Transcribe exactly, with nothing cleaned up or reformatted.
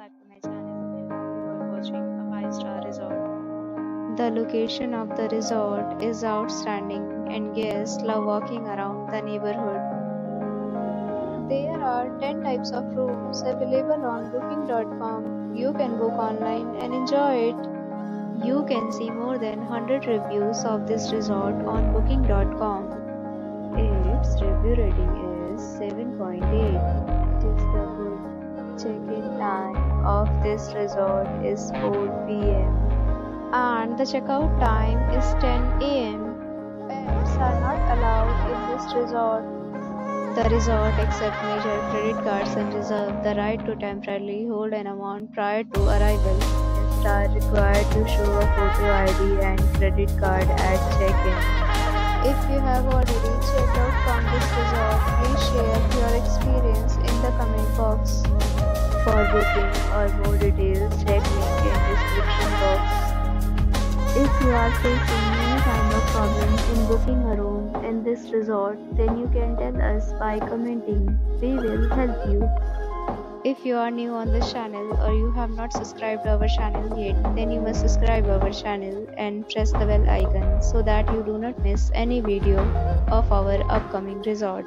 back to my channel. You are watching a five star resort. The location of the resort is outstanding and guests love walking around the neighborhood. There are ten types of rooms available on booking dot com. You can book online and enjoy it. You can see more than one hundred reviews of this resort on booking dot com. Its review rating is seven point eight. It is the good check-in time of this resort is four p m and the checkout time is ten a m Pets are not allowed in this resort. The resort accepts major credit cards and reserves the right to temporarily hold an amount prior to arrival. Are required to show a photo I D and credit card at check-in. If you have already checked out from this resort, please share your experience in the comment box. For booking or more details, check link in description box. If you are facing any kind of problems in booking a room in this resort, then you can tell us by commenting. We will help you. If you are new on this channel or you have not subscribed our channel yet, then you must subscribe our channel and press the bell icon so that you do not miss any video of our upcoming resort.